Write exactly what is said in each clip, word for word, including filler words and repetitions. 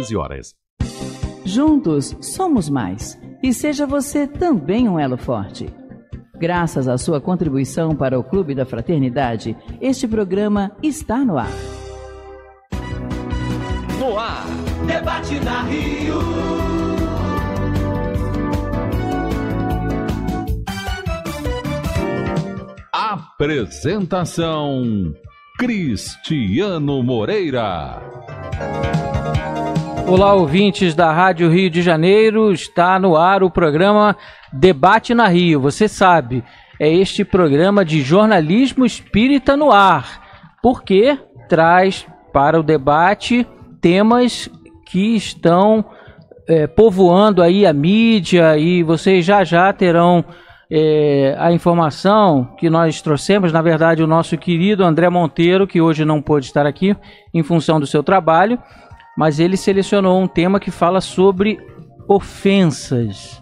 treze horas. Juntos somos mais. E seja você também um elo forte. Graças à sua contribuição para o Clube da Fraternidade, este programa está no ar. No ar, debate da Rio. Apresentação: Cristiano Moreira. Olá, ouvintes da Rádio Rio de Janeiro, está no ar o programa Debate na Rio. Você sabe, é este programa de jornalismo espírita no ar, porque traz para o debate temas que estão é, povoando aí a mídia, e vocês já já terão é, a informação que nós trouxemos. Na verdade, o nosso querido André Monteiro, que hoje não pôde estar aqui em função do seu trabalho, mas ele selecionou um tema que fala sobre ofensas.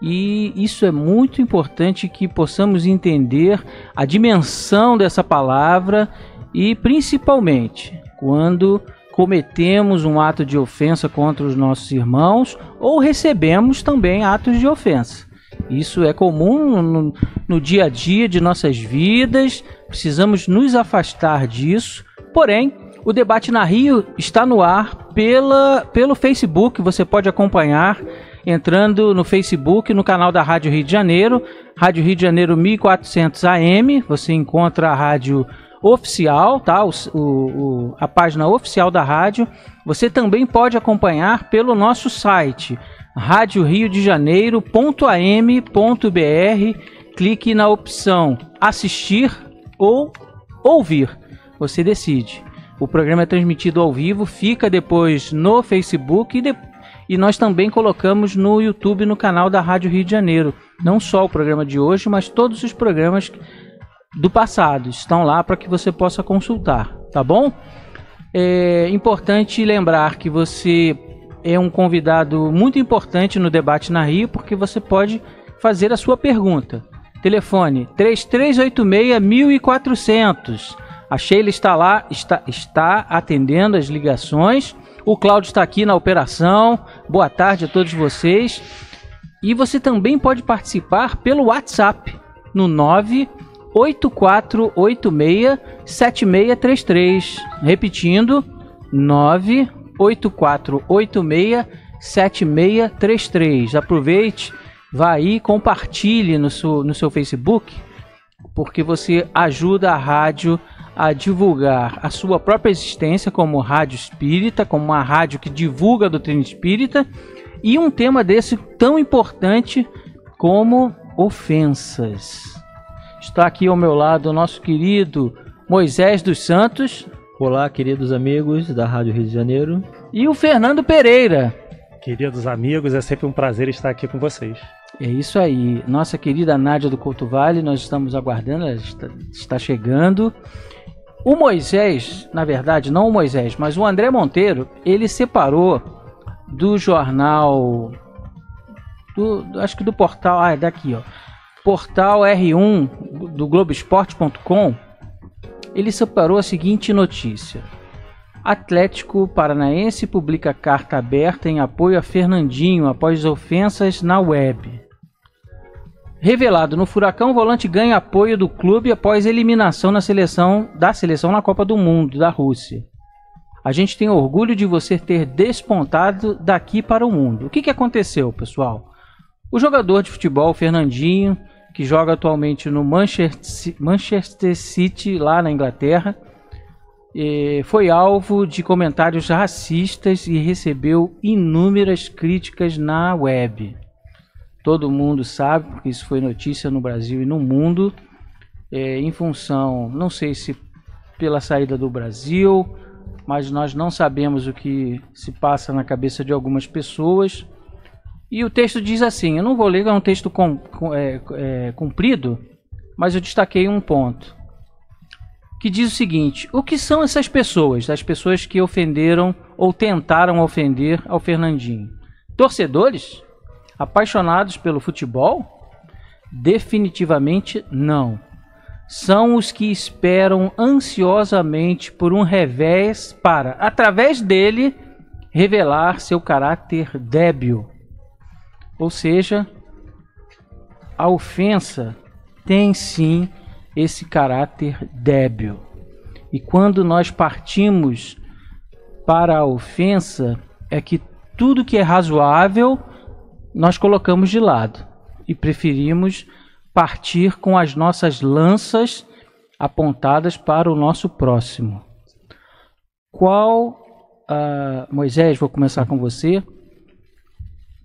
E isso é muito importante que possamos entender a dimensão dessa palavra e, principalmente, quando cometemos um ato de ofensa contra os nossos irmãos ou recebemos também atos de ofensa. Isso é comum no, no dia a dia de nossas vidas, precisamos nos afastar disso, porém, o Debate na Rio está no ar pela, pelo Facebook. Você pode acompanhar entrando no Facebook, no canal da Rádio Rio de Janeiro, Rádio Rio de Janeiro mil e quatrocentos A M. Você encontra a rádio oficial, tá? o, o, a página oficial da rádio. Você também pode acompanhar pelo nosso site, rádio rio de janeiro ponto a m ponto b r. Clique na opção assistir ou ouvir. Você decide. O programa é transmitido ao vivo, fica depois no Facebook e, de... e nós também colocamos no YouTube, no canal da Rádio Rio de Janeiro. Não só o programa de hoje, mas todos os programas do passado estão lá para que você possa consultar, tá bom? É importante lembrar que você é um convidado muito importante no Debate na Rio, porque você pode fazer a sua pergunta. Telefone três três oito seis, mil e quatrocentos. A Sheila está lá, está, está atendendo as ligações. O Cláudio está aqui na operação. Boa tarde a todos vocês. E você também pode participar pelo WhatsApp no nove oito quatro oito seis, sete seis três três. Repetindo, nove oito quatro oito seis, sete seis três três. Aproveite, vá aí, compartilhe no seu, no seu Facebook, porque você ajuda a rádio a divulgar a sua própria existência como rádio espírita, como uma rádio que divulga a doutrina espírita, e um tema desse tão importante como ofensas. Está aqui ao meu lado o nosso querido Moisés dos Santos. Olá, queridos amigos da Rádio Rio de Janeiro. E o Fernando Pereira. Queridos amigos, é sempre um prazer estar aqui com vocês. É isso aí. Nossa querida Nádia do Couto Vale, nós estamos aguardando, ela está, está chegando. O Moisés, na verdade, não o Moisés, mas o André Monteiro, ele separou do jornal, do, acho que do portal, ah, é daqui, ó, portal R um, do Globo esporte ponto com, ele separou a seguinte notícia. Atlético Paranaense publica carta aberta em apoio a Fernandinho após ofensas na web. Revelado no Furacão, o volante ganha apoio do clube após eliminação na seleção, da seleção na Copa do Mundo, da Rússia. A gente tem orgulho de você ter despontado daqui para o mundo. O que, que aconteceu, pessoal? O jogador de futebol, Fernandinho, que joga atualmente no Manchester City, lá na Inglaterra, foi alvo de comentários racistas e recebeu inúmeras críticas na web. Todo mundo sabe, porque isso foi notícia no Brasil e no mundo, é, em função, não sei se pela saída do Brasil, mas nós não sabemos o que se passa na cabeça de algumas pessoas. E o texto diz assim, eu não vou ler, é um texto com, com, é, é, comprido, mas eu destaquei um ponto, que diz o seguinte, o que são essas pessoas, as pessoas que ofenderam ou tentaram ofender ao Fernandinho? Torcedores? Apaixonados pelo futebol? Definitivamente não. São os que esperam ansiosamente por um revés para, através dele, revelar seu caráter débil. Ou seja, a ofensa tem sim esse caráter débil. E quando nós partimos para a ofensa, é que tudo que é razoável nós colocamos de lado e preferimos partir com as nossas lanças apontadas para o nosso próximo. Qual, uh, Moisés, vou começar com você.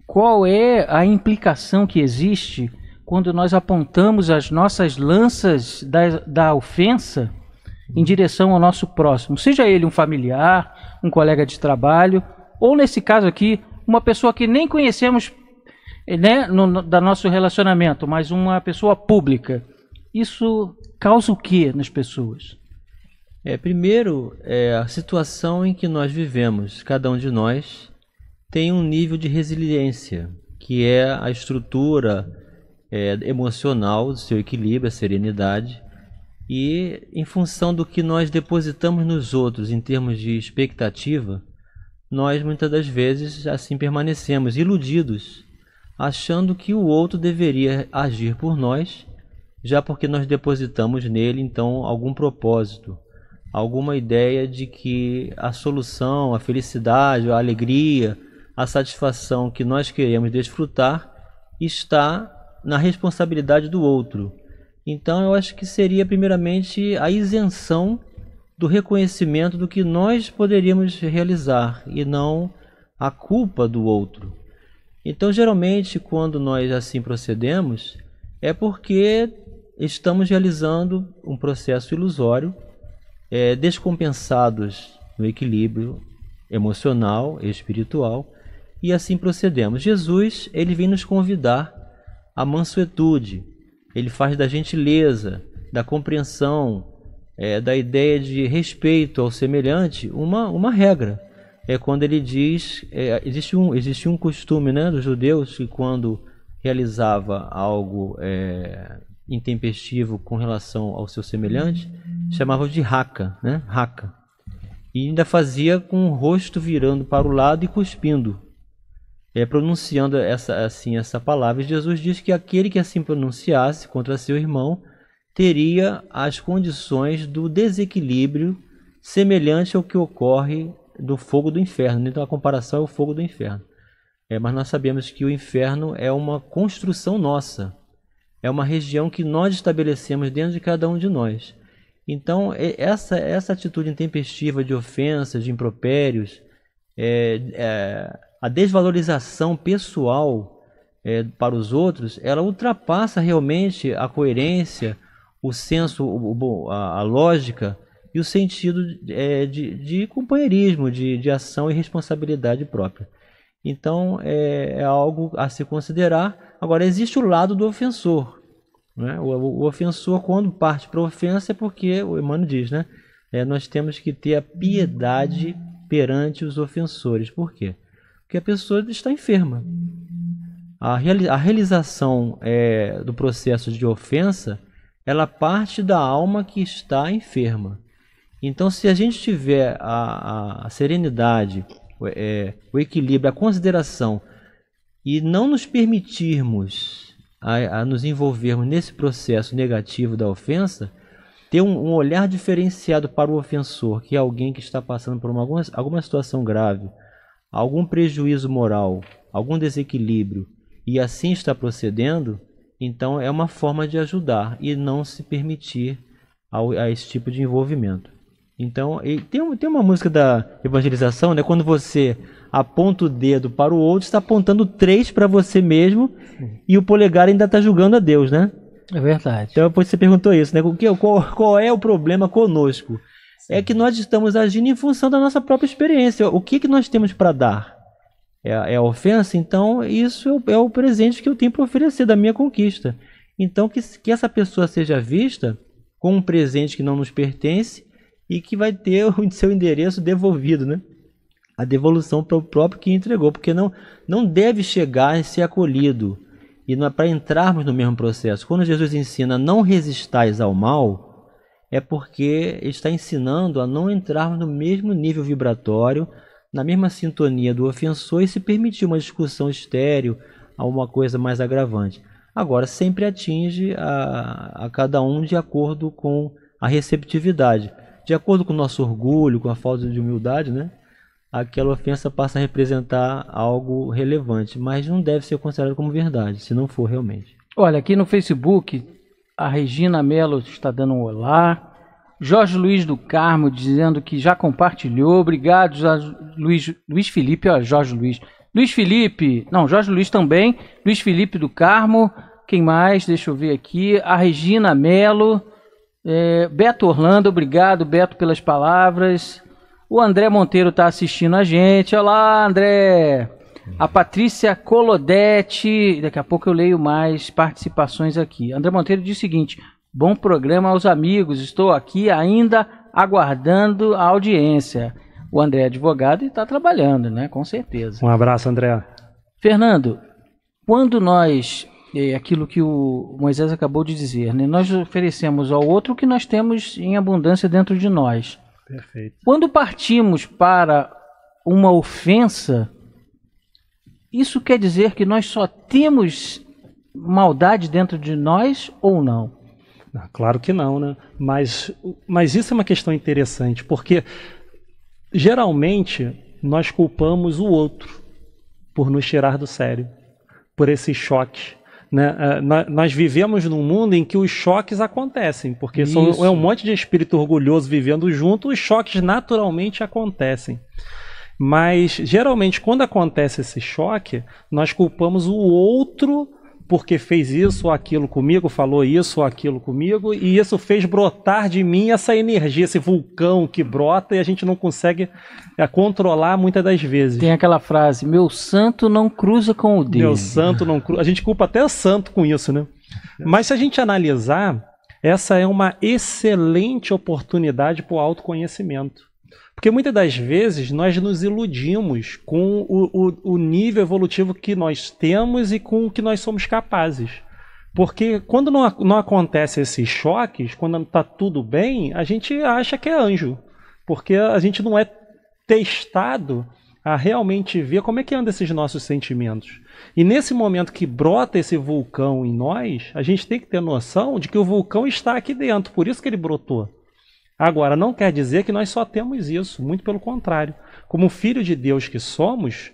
Qual é a implicação que existe quando nós apontamos as nossas lanças da, da ofensa em direção ao nosso próximo, seja ele um familiar, um colega de trabalho, ou nesse caso aqui, uma pessoa que nem conhecemos, né, no, no da nosso relacionamento, mas uma pessoa pública? Isso causa o que nas pessoas? É, primeiro, é a situação em que nós vivemos. Cada um de nós tem um nível de resiliência, que é a estrutura é, emocional, do seu equilíbrio, a serenidade. E em função do que nós depositamos nos outros em termos de expectativa, nós muitas das vezes assim permanecemos iludidos, achando que o outro deveria agir por nós, já porque nós depositamos nele então algum propósito, alguma ideia de que a solução, a felicidade, a alegria, a satisfação que nós queremos desfrutar está na responsabilidade do outro. Então, eu acho que seria primeiramente a isenção do reconhecimento do que nós poderíamos realizar e não a culpa do outro. Então, geralmente, quando nós assim procedemos, é porque estamos realizando um processo ilusório, é, descompensados no equilíbrio emocional e espiritual, e assim procedemos. Jesus, ele vem nos convidar à mansuetude. Ele faz da gentileza, da compreensão, é, da ideia de respeito ao semelhante uma, uma regra. É quando ele diz, é, existe, um, existe um costume, né, dos judeus que quando realizava algo é, intempestivo com relação ao seu semelhante, chamavam de raca, né, raca. E ainda fazia com o rosto virando para o lado e cuspindo. É, pronunciando essa, assim, essa palavra, Jesus diz que aquele que assim pronunciasse contra seu irmão teria as condições do desequilíbrio semelhante ao que ocorre do fogo do inferno. Então a comparação é o fogo do inferno. É, mas nós sabemos que o inferno é uma construção nossa, é uma região que nós estabelecemos dentro de cada um de nós. Então essa, essa atitude intempestiva de ofensas, de impropérios, é, é, a desvalorização pessoal é, para os outros, ela ultrapassa realmente a coerência, o senso, o, a, a lógica e o sentido é, de, de companheirismo, de, de ação e responsabilidade própria. Então, é, é algo a se considerar. Agora, existe o lado do ofensor, né? O, o ofensor, quando parte para a ofensa, é porque, o Emmanuel diz, né? É, nós temos que ter a piedade perante os ofensores. Por quê? Porque a pessoa está enferma. A realização é, do processo de ofensa, ela parte da alma que está enferma. Então, se a gente tiver a, a, a serenidade, o, é, o equilíbrio, a consideração, e não nos permitirmos a, a nos envolvermos nesse processo negativo da ofensa, ter um, um olhar diferenciado para o ofensor, que é alguém que está passando por uma, alguma, alguma situação grave, algum prejuízo moral, algum desequilíbrio, e assim está procedendo, então é uma forma de ajudar e não se permitir ao, a esse tipo de envolvimento. Então, e tem, tem uma música da evangelização, né? Quando você aponta o dedo para o outro, está apontando três para você mesmo, sim, e o polegar ainda está julgando a Deus, né? É verdade. Então, depois você perguntou isso, né? Qual, qual é o problema conosco? É que nós estamos agindo em função da nossa própria experiência. O que, que nós temos para dar? É, é a ofensa? Então, isso é o presente que eu tenho para oferecer da minha conquista. Então, que, que essa pessoa seja vista com um presente que não nos pertence e que vai ter o seu endereço devolvido, né? A devolução para o próprio que entregou, porque não, não deve chegar e ser acolhido. E não é para entrarmos no mesmo processo. Quando Jesus ensina não resistais ao mal, é porque está ensinando a não entrar no mesmo nível vibratório, na mesma sintonia do ofensor e se permitir uma discussão estéril, alguma coisa mais agravante. Agora, sempre atinge a, a cada um de acordo com a receptividade. De acordo com o nosso orgulho, com a falta de humildade, né? Aquela ofensa passa a representar algo relevante, mas não deve ser considerado como verdade, se não for realmente. Olha, aqui no Facebook, a Regina Mello está dando um olá. Jorge Luiz do Carmo dizendo que já compartilhou. Obrigado, Luiz, Luiz Felipe. Ó, Jorge Luiz. Luiz Felipe. Não, Jorge Luiz também. Luiz Felipe do Carmo. Quem mais? Deixa eu ver aqui. A Regina Mello. É, Beto Orlando. Obrigado, Beto, pelas palavras. O André Monteiro está assistindo a gente. Olá, André. A Patrícia Colodete. Daqui a pouco eu leio mais participações aqui. André Monteiro diz o seguinte: bom programa aos amigos, estou aqui ainda aguardando a audiência. O André é advogado e está trabalhando, né? Com certeza. Um abraço, André. Fernando, quando nós, é aquilo que o Moisés acabou de dizer, né? Nós oferecemos ao outro o que nós temos em abundância dentro de nós. Perfeito. Quando partimos para uma ofensa, isso quer dizer que nós só temos maldade dentro de nós ou não? Claro que não, né? Mas, mas isso é uma questão interessante, porque geralmente nós culpamos o outro por nos tirar do sério, por esse choque, né? Nós vivemos num mundo em que os choques acontecem, porque são, é um monte de espírito orgulhoso vivendo junto, os choques naturalmente acontecem. Mas geralmente quando acontece esse choque, nós culpamos o outro porque fez isso ou aquilo comigo, falou isso ou aquilo comigo, e isso fez brotar de mim essa energia, esse vulcão que brota e a gente não consegue é, controlar muitas das vezes. Tem aquela frase, meu santo não cruza com o dedo. Meu santo não cruza. A gente culpa até o santo com isso, né? Mas se a gente analisar, essa é uma excelente oportunidade para o autoconhecimento. Porque muitas das vezes nós nos iludimos com o, o, o nível evolutivo que nós temos e com o que nós somos capazes. Porque quando não, não acontece esses choques, quando está tudo bem, a gente acha que é anjo. Porque a gente não é testado a realmente ver como é que andam esses nossos sentimentos. E nesse momento que brota esse vulcão em nós, a gente tem que ter noção de que o vulcão está aqui dentro, por isso que ele brotou. Agora, não quer dizer que nós só temos isso, muito pelo contrário. Como filho de Deus que somos,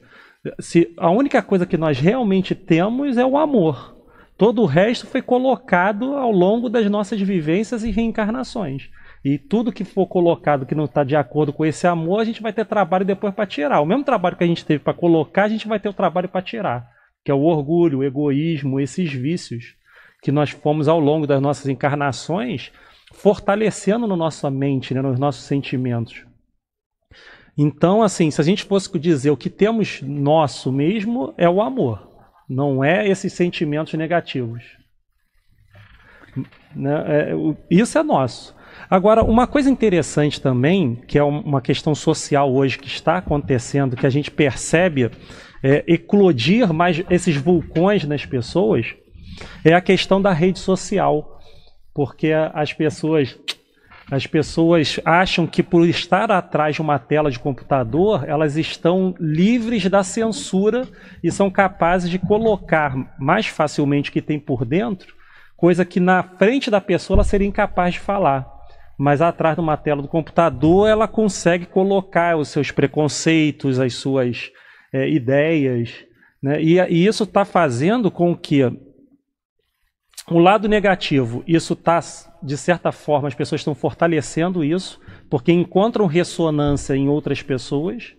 se a única coisa que nós realmente temos é o amor. Todo o resto foi colocado ao longo das nossas vivências e reencarnações. E tudo que for colocado que não está de acordo com esse amor, a gente vai ter trabalho depois para tirar. O mesmo trabalho que a gente teve para colocar, a gente vai ter o trabalho para tirar, que é o orgulho, o egoísmo, esses vícios que nós fomos ao longo das nossas encarnações fortalecendo na nossa mente, né, nos nossos sentimentos. Então, assim, se a gente fosse dizer o que temos nosso mesmo é o amor, não é esses sentimentos negativos. Né? É, isso é nosso. Agora, uma coisa interessante também, que é uma questão social hoje que está acontecendo, que a gente percebe é, eclodir mais esses vulcões nas pessoas, é a questão da rede social. Porque as pessoas, as pessoas acham que por estar atrás de uma tela de computador, elas estão livres da censura e são capazes de colocar mais facilmente o que tem por dentro, coisa que na frente da pessoa ela seria incapaz de falar. Mas atrás de uma tela do computador ela consegue colocar os seus preconceitos, as suas é, ideias, né? E, e isso está fazendo com que o lado negativo, isso está, de certa forma, as pessoas estão fortalecendo isso, porque encontram ressonância em outras pessoas,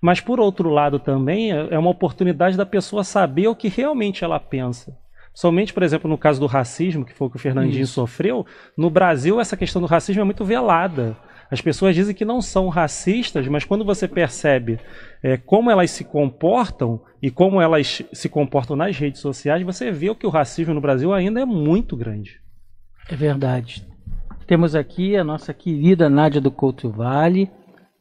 mas por outro lado também é uma oportunidade da pessoa saber o que realmente ela pensa. Somente, por exemplo, no caso do racismo, que foi o que o Fernandinho isso. sofreu, no Brasil essa questão do racismo é muito velada. As pessoas dizem que não são racistas, mas quando você percebe é, como elas se comportam e como elas se comportam nas redes sociais, você vê que o racismo no Brasil ainda é muito grande. É verdade. Temos aqui a nossa querida Nádia do Couto Vale,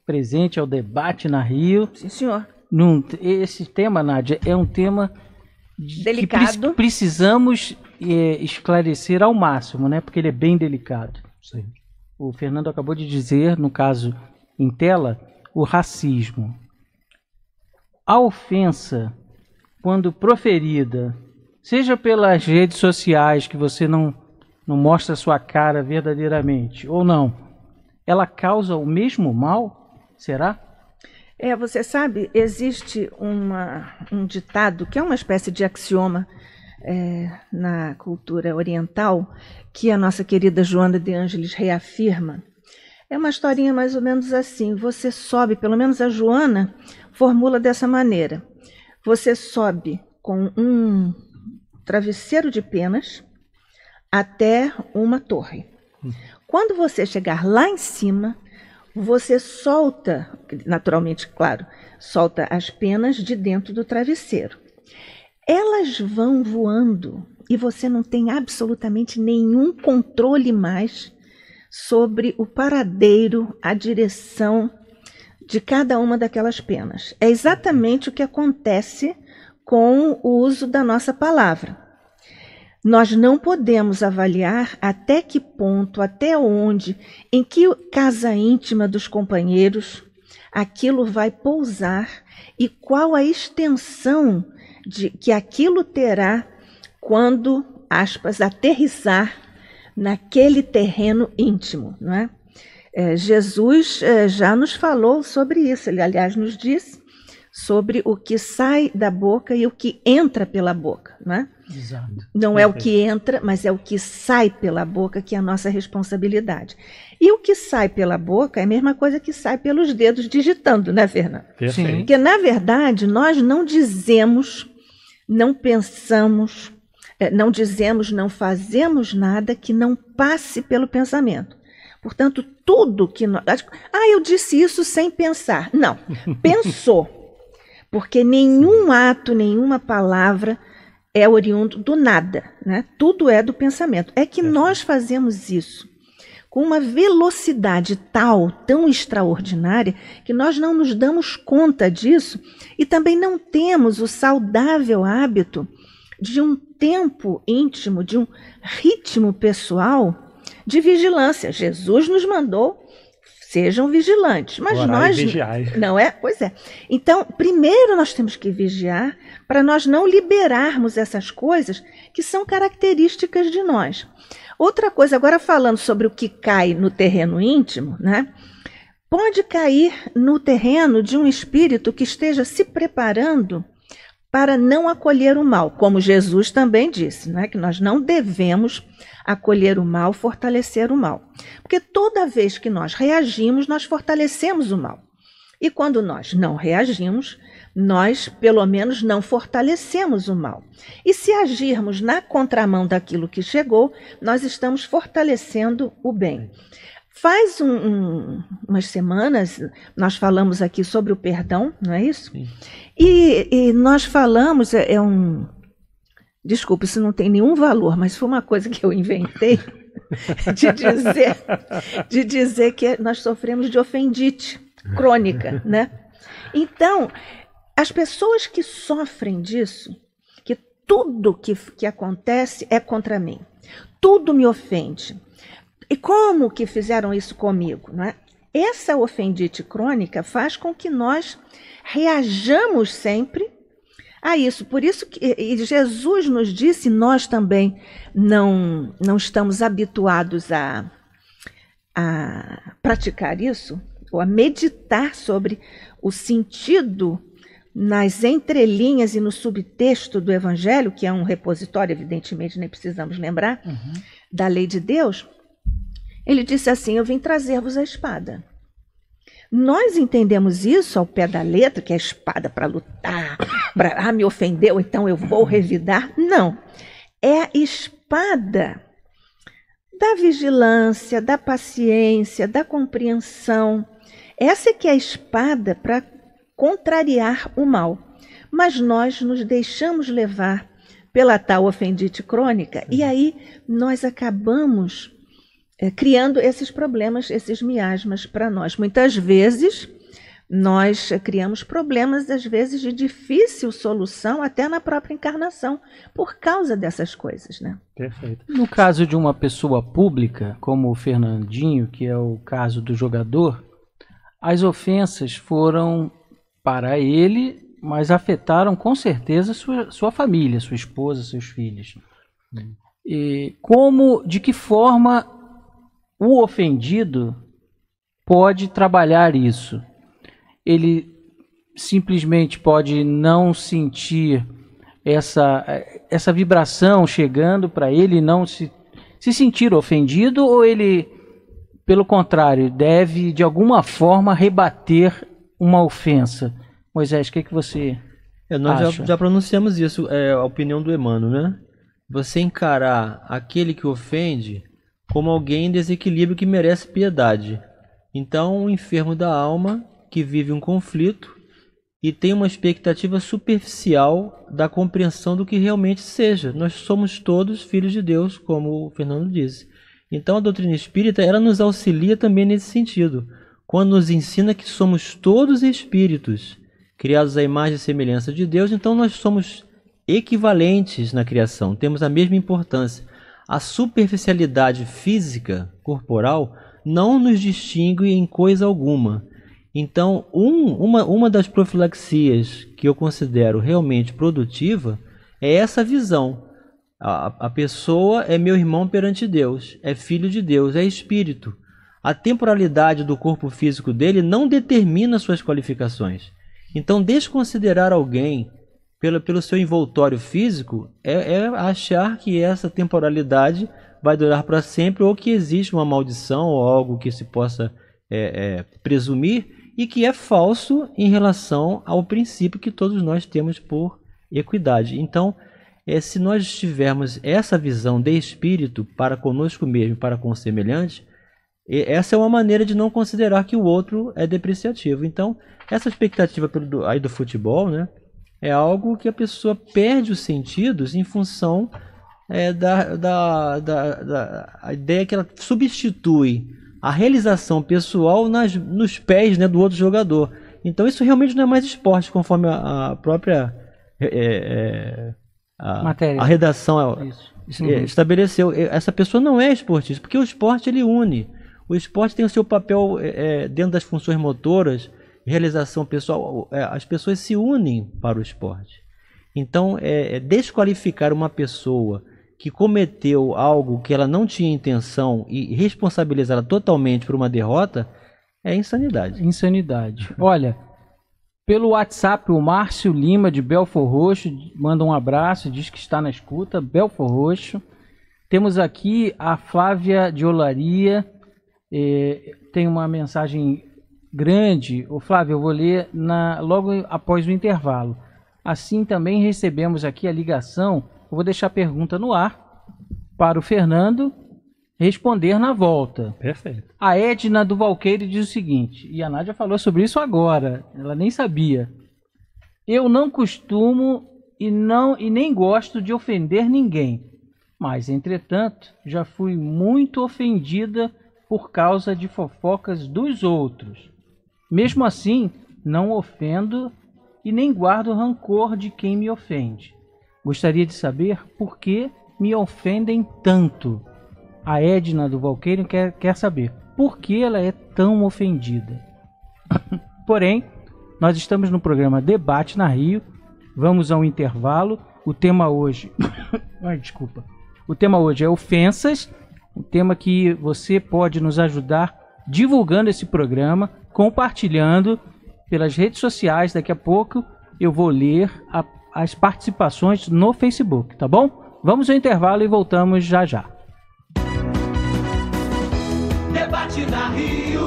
presente ao debate na Rio. Sim, senhor. Num, esse tema, Nádia, é um tema delicado. Que pre- precisamos é, esclarecer ao máximo, né? Porque ele é bem delicado. Sim. O Fernando acabou de dizer, no caso em tela, o racismo. a ofensa, quando proferida, seja pelas redes sociais, que você não, não mostra a sua cara verdadeiramente, ou não, ela causa o mesmo mal? Será? É, você sabe, existe uma, um ditado, que é uma espécie de axioma é, na cultura oriental, que a nossa querida Joana de Angelis reafirma. É uma historinha mais ou menos assim, você sobe, pelo menos a Joana formula dessa maneira, você sobe com um travesseiro de penas até uma torre. Quando você chegar lá em cima, você solta, naturalmente, claro, solta as penas de dentro do travesseiro. Elas vão voando e você não tem absolutamente nenhum controle mais sobre o paradeiro, a direção de cada uma daquelas penas. É exatamente o que acontece com o uso da nossa palavra. Nós não podemos avaliar até que ponto, até onde, em que casa íntima dos companheiros aquilo vai pousar e qual a extensão de, que aquilo terá quando, aspas, aterrissar naquele terreno íntimo, não é? É, Jesus é, já nos falou sobre isso, ele aliás nos disse sobre o que sai da boca e o que entra pela boca, não é? Exato. Não é o que entra, mas é o que sai pela boca que é a nossa responsabilidade. E o que sai pela boca é a mesma coisa que sai pelos dedos digitando, né, Fernanda? Sim. Porque, na verdade, nós não dizemos, não pensamos, não dizemos, não fazemos nada que não passe pelo pensamento. Portanto, tudo que nós... Ah, eu disse isso sem pensar. Não, pensou. Porque nenhum ato, nenhuma palavra é oriundo do nada, né? Tudo é do pensamento. É que nós fazemos isso com uma velocidade tal, tão extraordinária, que nós não nos damos conta disso e também não temos o saudável hábito de um tempo íntimo, de um ritmo pessoal de vigilância. Jesus nos mandou... Sejam vigilantes, mas Orar nós e vigiar. Não é, pois é. Então, primeiro nós temos que vigiar para nós não liberarmos essas coisas que são características de nós. Outra coisa, agora falando sobre o que cai no terreno íntimo, né? Pode cair no terreno de um espírito que esteja se preparando para não acolher o mal, como Jesus também disse, né? Que nós não devemos acolher o mal, fortalecer o mal. Porque toda vez que nós reagimos, nós fortalecemos o mal. E quando nós não reagimos, nós, pelo menos, não fortalecemos o mal. E se agirmos na contramão daquilo que chegou, nós estamos fortalecendo o bem. Faz um, um, umas semanas, nós falamos aqui sobre o perdão, não é isso? E, e nós falamos, é, é um... Desculpa, isso não tem nenhum valor, mas foi uma coisa que eu inventei, de dizer, de dizer que nós sofremos de ofendite crônica, né? Então, as pessoas que sofrem disso, que tudo que, que acontece é contra mim, tudo me ofende. E como que fizeram isso comigo, não é? Essa ofendite crônica faz com que nós reajamos sempre a isso. Por isso que Jesus nos disse, nós também não, não estamos habituados a, a praticar isso, ou a meditar sobre o sentido nas entrelinhas e no subtexto do Evangelho, que é um repositório, evidentemente, nem precisamos lembrar, uhum. da lei de Deus. Ele disse assim, eu vim trazer-vos a espada. Nós entendemos isso ao pé da letra, que é a espada para lutar, para ah, me ofendeu, então eu vou revidar. Não, é a espada da vigilância, da paciência, da compreensão. Essa que é a espada para contrariar o mal. Mas nós nos deixamos levar pela tal ofendite crônica e aí nós acabamos... criando esses problemas, esses miasmas para nós. Muitas vezes, nós criamos problemas, às vezes, de difícil solução, até na própria encarnação, por causa dessas coisas, né? Perfeito. No caso de uma pessoa pública, como o Fernandinho, que é o caso do jogador, as ofensas foram para ele mas afetaram com certeza sua, sua família, sua esposa, seus filhos. Hum. E como, de que forma o ofendido pode trabalhar isso? Ele simplesmente pode não sentir essa, essa vibração chegando para ele, não se, se sentir ofendido, ou ele, pelo contrário, deve de alguma forma rebater uma ofensa? Moisés, o que, que você é, nós acha? Já, já pronunciamos isso, é, a opinião do Emmanuel, né? Você encarar aquele que ofende como alguém em desequilíbrio que merece piedade. Então, um enfermo da alma que vive um conflito e tem uma expectativa superficial da compreensão do que realmente seja. Nós somos todos filhos de Deus, como o Fernando disse. Então, a doutrina espírita, ela nos auxilia também nesse sentido, quando nos ensina que somos todos espíritos, criados à imagem e semelhança de Deus. Então, nós somos equivalentes na criação, temos a mesma importância. A superficialidade física, corporal, não nos distingue em coisa alguma. Então, um, uma, uma das profilaxias que eu considero realmente produtiva é essa visão. A, a pessoa é meu irmão perante Deus, é filho de Deus, é espírito. A temporalidade do corpo físico dele não determina suas qualificações. Então, desconsiderar alguém pelo, pelo seu envoltório físico é, é achar que essa temporalidade vai durar para sempre, ou que existe uma maldição ou algo que se possa é, é, presumir, e que é falso em relação ao princípio que todos nós temos por equidade. Então, é, se nós tivermos essa visão de espírito para conosco mesmo, para com o semelhante, essa é uma maneira de não considerar que o outro é depreciativo. Então, essa expectativa pelo, aí do futebol, né, é algo que a pessoa perde os sentidos em função é, da, da, da, da a ideia que ela substitui a realização pessoal nas, nos pés, né, do outro jogador. Então isso realmente não é mais esporte, conforme a, a própria é, é, a, matéria, a redação isso. Isso é, estabeleceu. Essa pessoa não é esportista, porque o esporte ele une. O esporte tem o seu papel é, dentro das funções motoras, realização pessoal. É, as pessoas se unem para o esporte. Então é, é desqualificar uma pessoa que cometeu algo que ela não tinha intenção e responsabilizá-la totalmente por uma derrota, é insanidade. Insanidade. Olha, pelo WhatsApp, o Márcio Lima, de Belfor Roxo, manda um abraço, diz que está na escuta, Belfor Roxo. Temos aqui a Flávia de Olaria, eh, tem uma mensagem grande. Ô, Flávia, eu vou ler na, logo após o intervalo. Assim também recebemos aqui a ligação. Eu vou deixar a pergunta no ar para o Fernando responder na volta. Perfeito. A Edna do Valqueiro diz o seguinte, e a Nádia falou sobre isso agora, ela nem sabia. Eu não costumo e, não, e nem gosto de ofender ninguém, mas, entretanto, já fui muito ofendida por causa de fofocas dos outros. Mesmo assim, não ofendo e nem guardo rancor de quem me ofende. Gostaria de saber por que me ofendem tanto. A Edna do Valqueiro quer, quer saber por que ela é tão ofendida. Porém, nós estamos no programa Debate na Rio. Vamos ao intervalo. O tema hoje... Ai, desculpa. O tema hoje é ofensas. Um tema que você pode nos ajudar divulgando esse programa, compartilhando pelas redes sociais. Daqui a pouco eu vou ler a as participações no Facebook, tá bom? Vamos ao intervalo e voltamos já já. Debate na Rio.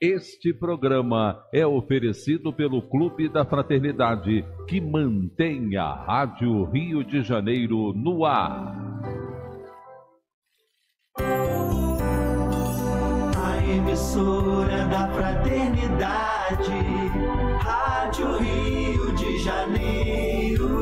Este programa é oferecido pelo Clube da Fraternidade, que mantém a Rádio Rio de Janeiro no ar. Emissora da Fraternidade, Rádio Rio de Janeiro.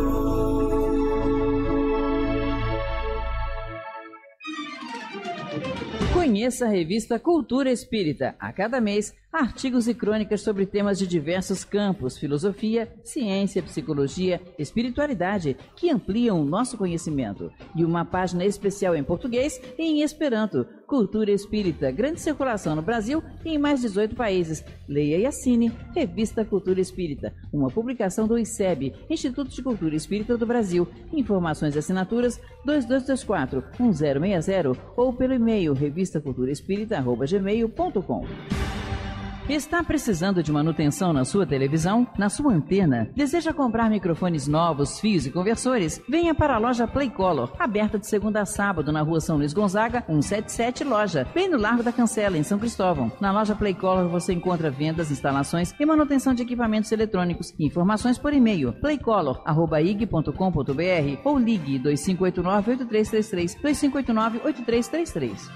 Conheça a revista Cultura Espírita. A cada mês, Artigos e crônicas sobre temas de diversos campos, filosofia, ciência, psicologia, espiritualidade, que ampliam o nosso conhecimento. E uma página especial em português e em esperanto. Cultura Espírita, grande circulação no Brasil e em mais dezoito países. Leia e assine Revista Cultura Espírita, uma publicação do I C E B, Instituto de Cultura Espírita do Brasil. Informações e assinaturas dois dois dois quatro, um zero seis zero ou pelo e-mail revista cultura espírita arroba gmail ponto com. Está precisando de manutenção na sua televisão, na sua antena? Deseja comprar microfones novos, fios e conversores? Venha para a loja Playcolor, aberta de segunda a sábado na rua São Luís Gonzaga, cento e setenta e sete Loja, bem no Largo da Cancela, em São Cristóvão. Na loja Playcolor você encontra vendas, instalações e manutenção de equipamentos eletrônicos. Informações por e-mail playcolor arroba i g ponto com ponto b r ou ligue dois cinco oito nove, oito três três três, dois cinco oito nove, oito três três três.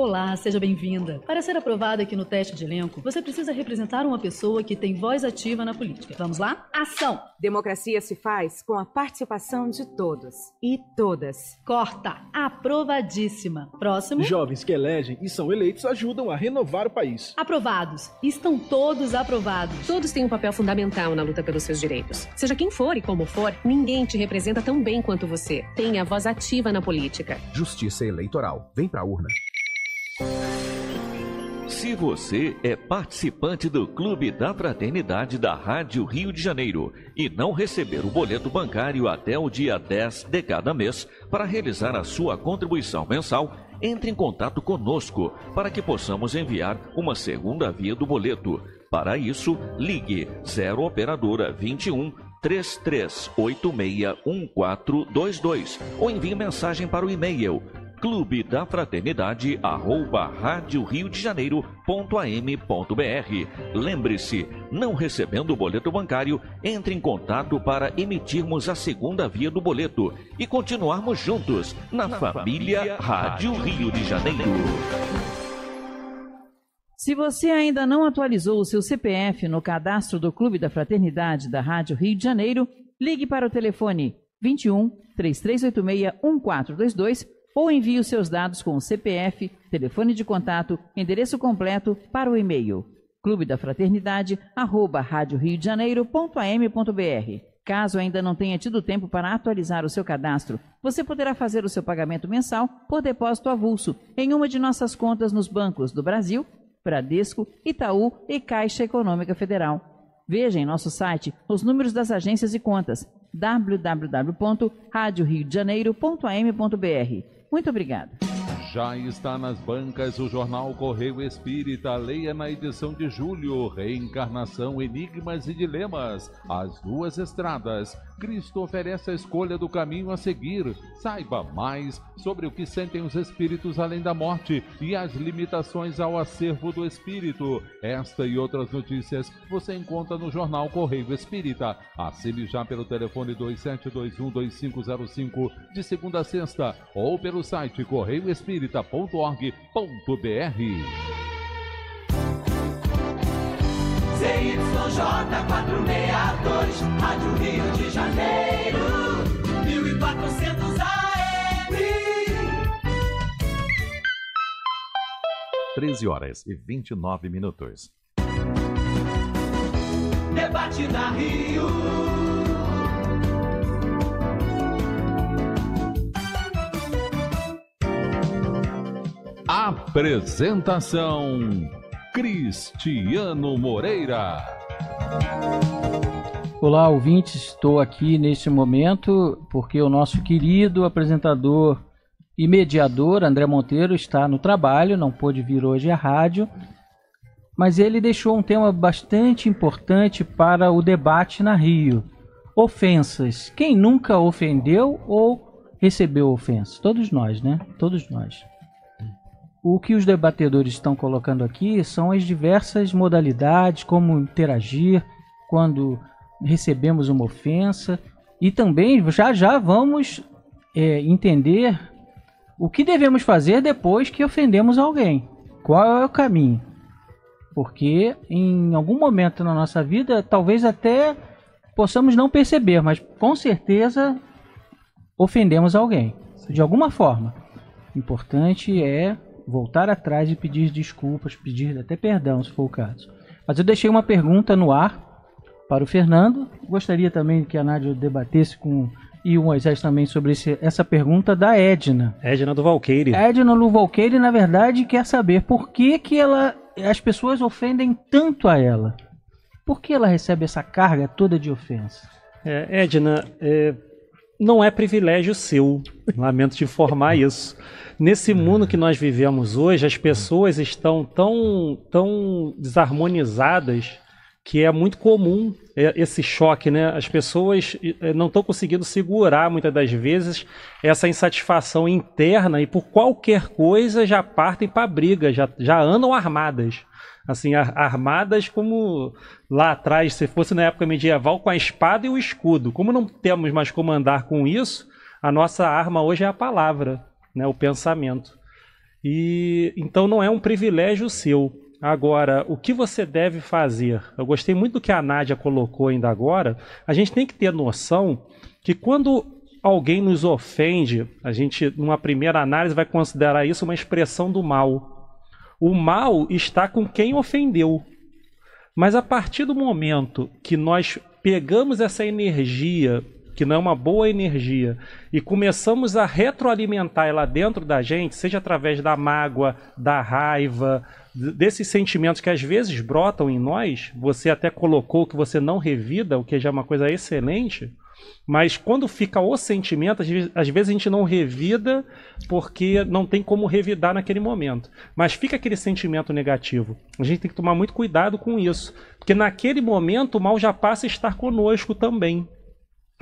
Olá, seja bem-vinda. Para ser aprovada aqui no teste de elenco, você precisa representar uma pessoa que tem voz ativa na política. Vamos lá? Ação! Democracia se faz com a participação de todos e todas. Corta! Aprovadíssima. Próximo. Jovens que elegem e são eleitos ajudam a renovar o país. Aprovados. Estão todos aprovados. Todos têm um papel fundamental na luta pelos seus direitos. Seja quem for e como for, ninguém te representa tão bem quanto você. Tenha voz ativa na política. Justiça eleitoral. Vem pra urna. Se você é participante do Clube da Fraternidade da Rádio Rio de Janeiro e não receber o boleto bancário até o dia dez de cada mês para realizar a sua contribuição mensal, entre em contato conosco para que possamos enviar uma segunda via do boleto. Para isso, ligue zero operadora vinte e um, três três oito seis um quatro dois dois ou envie mensagem para o e-mail Clube da Fraternidade, arroba Rádio Rio de Janeiro, ponto am.br. Lembre-se, não recebendo o boleto bancário, entre em contato para emitirmos a segunda via do boleto e continuarmos juntos na, na família, família Rádio Rio de Janeiro. Se você ainda não atualizou o seu C P F no cadastro do Clube da Fraternidade da Rádio Rio de Janeiro, ligue para o telefone vinte e um, três três oito seis, um quatro dois dois ou envie os seus dados com o C P F, telefone de contato, endereço completo para o e-mail clube da fraternidade arroba rádio rio de janeiro ponto am ponto b r. Caso ainda não tenha tido tempo para atualizar o seu cadastro, você poderá fazer o seu pagamento mensal por depósito avulso em uma de nossas contas nos bancos do Brasil, Bradesco, Itaú e Caixa Econômica Federal. Veja em nosso site os números das agências e contas w w w ponto rádio rio de janeiro ponto am ponto b r. Muito obrigado. Já está nas bancas o jornal Correio Espírita. Leia na edição de julho. Reencarnação, enigmas e dilemas. As duas estradas. Cristo oferece a escolha do caminho a seguir. Saiba mais sobre o que sentem os espíritos além da morte e as limitações ao acervo do espírito. Esta e outras notícias você encontra no jornal Correio Espírita. Assine já pelo telefone dois sete dois um, dois cinco zero cinco de segunda a sexta ou pelo site correio espírita ponto org ponto b r. C Y J quatro seis dois, Rádio Rio de Janeiro, mil e quatrocentos A M. treze horas e vinte e nove minutos. Debate da Rio. Apresentação: Cristiano Moreira. Olá, ouvintes. Estou aqui neste momento porque o nosso querido apresentador e mediador, André Monteiro, está no trabalho, não pôde vir hoje à rádio, mas ele deixou um tema bastante importante para o debate na Rio. Ofensas. Quem nunca ofendeu ou recebeu ofensas? Todos nós, né? Todos nós. O que os debatedores estão colocando aqui são as diversas modalidades, como interagir quando recebemos uma ofensa. E também já já vamos é, entender o que devemos fazer depois que ofendemos alguém. Qual é o caminho? Porque em algum momento na nossa vida, talvez até possamos não perceber, mas com certeza ofendemos alguém, de alguma forma. O importante é voltar atrás e pedir desculpas, pedir até perdão, se for o caso. Mas eu deixei uma pergunta no ar para o Fernando. Gostaria também que a Nádia debatesse com e o Moisés também sobre esse, essa pergunta da Edna. Edna do Valqueire. Edna do Valqueire, na verdade, quer saber por que, que ela, as pessoas ofendem tanto a ela. Por que ela recebe essa carga toda de ofensa? É, Edna, é, não é privilégio seu, lamento te informar isso. Nesse mundo que nós vivemos hoje, as pessoas estão tão, tão desarmonizadas que é muito comum esse choque, né? As pessoas não estão conseguindo segurar, muitas das vezes, essa insatisfação interna e por qualquer coisa já partem para a briga, já, já andam armadas. Assim, armadas como lá atrás, se fosse na época medieval, com a espada e o escudo. Como não temos mais como andar com isso, a nossa arma hoje é a palavra, né? O pensamento. E, então não é um privilégio seu. Agora, o que você deve fazer? Eu gostei muito do que a Nádia colocou ainda agora. A gente tem que ter noção que quando alguém nos ofende, a gente, numa primeira análise, vai considerar isso uma expressão do mal. O mal está com quem ofendeu. Mas a partir do momento que nós pegamos essa energia, que não é uma boa energia, e começamos a retroalimentar ela dentro da gente, seja através da mágoa, da raiva, desses sentimentos que às vezes brotam em nós, você até colocou que você não revida, o que já é uma coisa excelente, mas quando fica o sentimento, às vezes a gente não revida porque não tem como revidar naquele momento. Mas fica aquele sentimento negativo. A gente tem que tomar muito cuidado com isso, porque naquele momento o mal já passa a estar conosco também.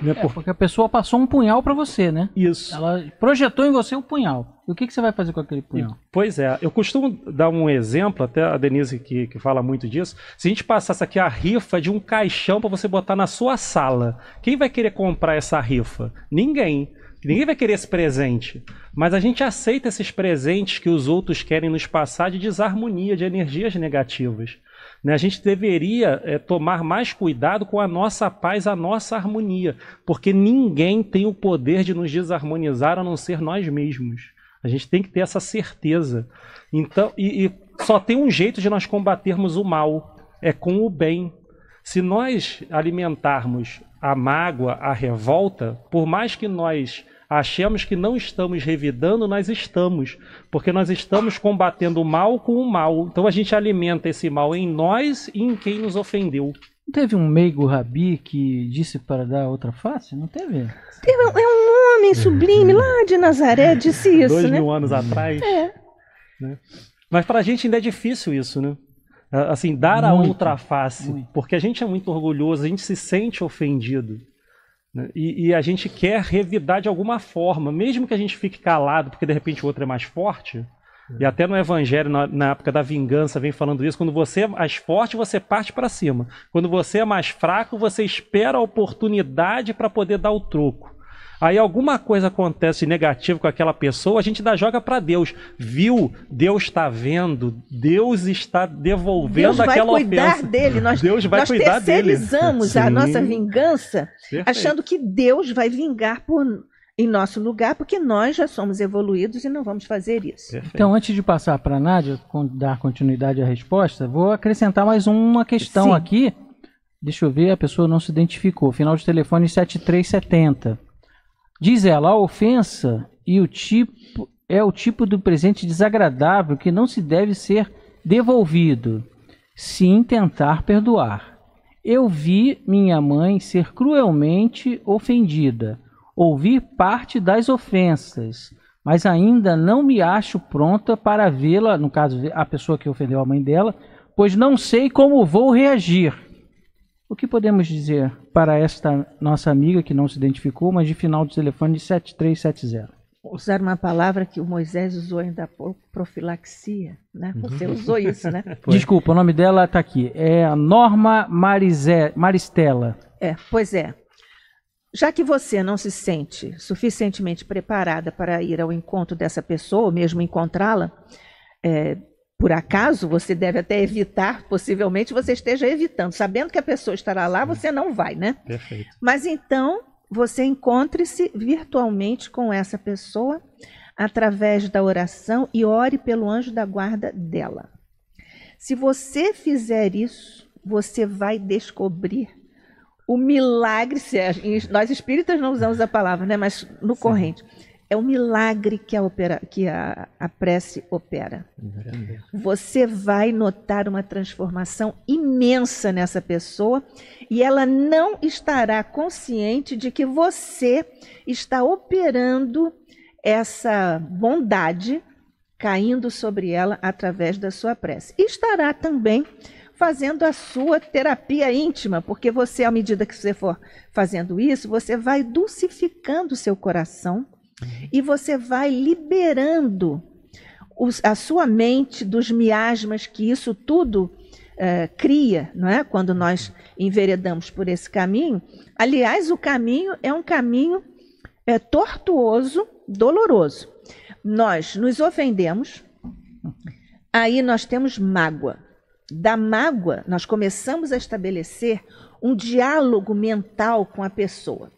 É porque a pessoa passou um punhal para você, né? Isso. Ela projetou em você um punhal. E o que, que você vai fazer com aquele punhal? Pois é. Eu costumo dar um exemplo, até a Denise que, que fala muito disso. Se a gente passasse aqui a rifa de um caixão para você botar na sua sala, quem vai querer comprar essa rifa? Ninguém. Ninguém vai querer esse presente. Mas a gente aceita esses presentes que os outros querem nos passar de desarmonia, de energias negativas. A gente deveria é, tomar mais cuidado com a nossa paz, a nossa harmonia, porque ninguém tem o poder de nos desarmonizar a não ser nós mesmos. A gente tem que ter essa certeza. Então, e, e só tem um jeito de nós combatermos o mal, é com o bem. Se nós alimentarmos a mágoa, a revolta, por mais que nós achemos que não estamos revidando, nós estamos, porque nós estamos combatendo o mal com o mal. Então a gente alimenta esse mal em nós e em quem nos ofendeu. Não teve um meigo rabi que disse para dar outra face? Não teve? Teve um, é um homem sublime lá de Nazaré, disse isso, Dois né? Dois mil anos atrás. É. Né? Mas para a gente ainda é difícil isso, né? Assim, dar muito, a outra face, muito. Porque a gente é muito orgulhoso, a gente se sente ofendido. E, e a gente quer revidar de alguma forma, mesmo que a gente fique calado, porque de repente o outro é mais forte. É. E até no Evangelho, na, na época da vingança, vem falando isso. Quando você é mais forte, você parte para cima. Quando você é mais fraco, você espera a oportunidade para poder dar o troco. Aí alguma coisa acontece negativa com aquela pessoa, a gente dá joga para Deus. Viu? Deus está vendo. Deus está devolvendo aquela ofensa. Deus vai cuidar dele. Nós, Deus vai nós cuidar terceirizamos dele. A nossa vingança, perfeito, achando que Deus vai vingar por, em nosso lugar, porque nós já somos evoluídos e não vamos fazer isso. Perfeito. Então, antes de passar para a Nádia dar continuidade à resposta, vou acrescentar mais uma questão, sim, aqui. Deixa eu ver, a pessoa não se identificou. Final de telefone sete três sete zero. Diz ela, a ofensa e o tipo, é o tipo do presente desagradável que não se deve ser devolvido, sim tentar perdoar. Eu vi minha mãe ser cruelmente ofendida, ouvi parte das ofensas, mas ainda não me acho pronta para vê-la, no caso a pessoa que ofendeu a mãe dela, pois não sei como vou reagir. O que podemos dizer para esta nossa amiga que não se identificou, mas de final de telefone sete três sete zero? Usar uma palavra que o Moisés usou ainda há pouco, profilaxia, né? Você usou isso, né? Desculpa, o nome dela está aqui. É a Norma Marizé, Maristela. É, pois é. Já que você não se sente suficientemente preparada para ir ao encontro dessa pessoa, ou mesmo encontrá-la, é, por acaso, você deve até evitar, possivelmente você esteja evitando. Sabendo que a pessoa estará lá, você não vai, né? Perfeito. Mas então, você encontre-se virtualmente com essa pessoa, através da oração e ore pelo anjo da guarda dela. Se você fizer isso, você vai descobrir o milagre. Nós espíritas não usamos a palavra, né? Mas no Sim. corrente. É o milagre que a, opera, que a, a prece opera. Você vai notar uma transformação imensa nessa pessoa e ela não estará consciente de que você está operando essa bondade caindo sobre ela através da sua prece. E estará também fazendo a sua terapia íntima, porque você, à medida que você for fazendo isso, você vai dulcificando o seu coração. E você vai liberando os, a sua mente dos miasmas que isso tudo eh, cria, não é? Quando nós enveredamos por esse caminho. Aliás, o caminho é um caminho eh, tortuoso, doloroso. Nós nos ofendemos, aí nós temos mágoa. Da mágoa, nós começamos a estabelecer um diálogo mental com a pessoa.